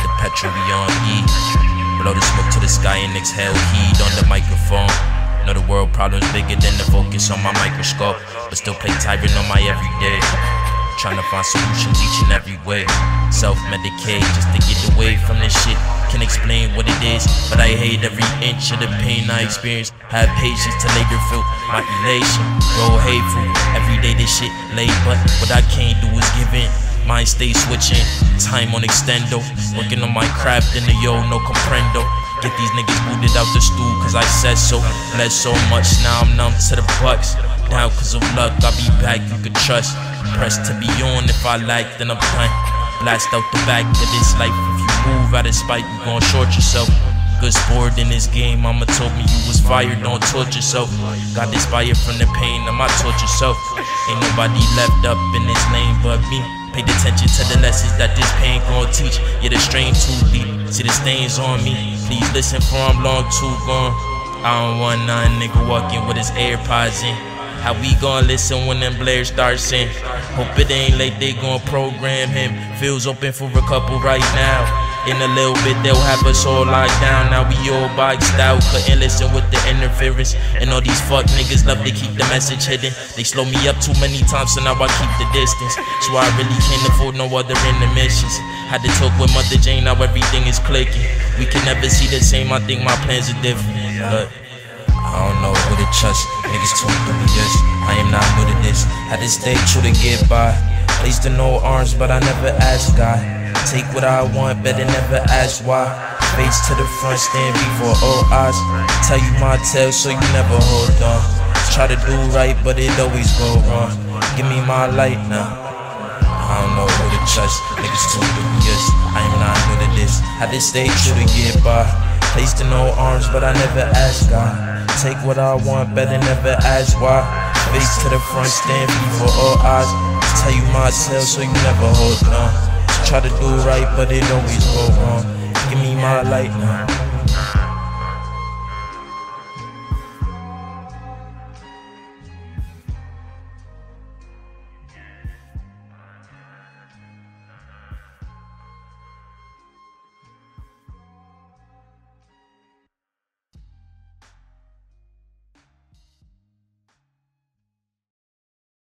like the petrol we on E. Blow the smoke to the sky and exhale heat on the microphone. Know the world problem's bigger than the focus on my microscope, but still play tyrant on my everyday. Trying to find solutions each and every way. Self-medicate just to get away from this shit. Can't explain what it is, but I hate every inch of the pain I experience. Have patience to later feel my elation. Roll hateful, every day this shit late, but what I can't do is give in. Mind stay switching, time on extendo. Working on my craft in the yo, no comprendo. Get these niggas booted out the stool cause I said so. Bled so much, now I'm numb to the bucks. Now cause of luck, I'll be back, you can trust. Pressed to be on, if I like, then I'm done. Blast out the back to this life. If you move out of spite, you gon' short yourself. Good sport in this game, mama told me you was fired, don't torture yourself. Got inspired from the pain of my torture self. Ain't nobody left up in this lane but me. Paid attention to the lessons that this pain gon' teach. Yeah, the strain too deep, see the stains on me. Please listen for I'm long too gone. I don't want none nigga walking with his AirPods in. How we gon' listen when them blares start in? Hope it ain't late, they gon' program him. Fields open for a couple right now. In a little bit, they'll have us all locked down. Now we all boxed out, couldn't listen with the interference. And all these fuck niggas love to keep the message hidden. They slow me up too many times, so now I keep the distance. So I really can't afford no other intermissions. Had to talk with Mother Jane, now everything is clicking. We can never see the same, I think my plans are different. Look, I don't know who to trust, niggas too oblivious. I am not new to this, had to stay true to get by. Placed in no arms, but I never asked God. Take what I want, better never ask why. Face to the front, stand before all eyes. Tell you my tale, so you never hold on. Try to do right, but it always go wrong. Give me my light now. I don't know who to trust, niggas too oblivious. I am not new to this, had to stay true to get by. Placed in no arms, but I never asked God. Take what I want, better never ask why. Face to the front, stand before all eyes. Tell you myself, so you never hold on. Try to do right, but it always go wrong. Give me my light now.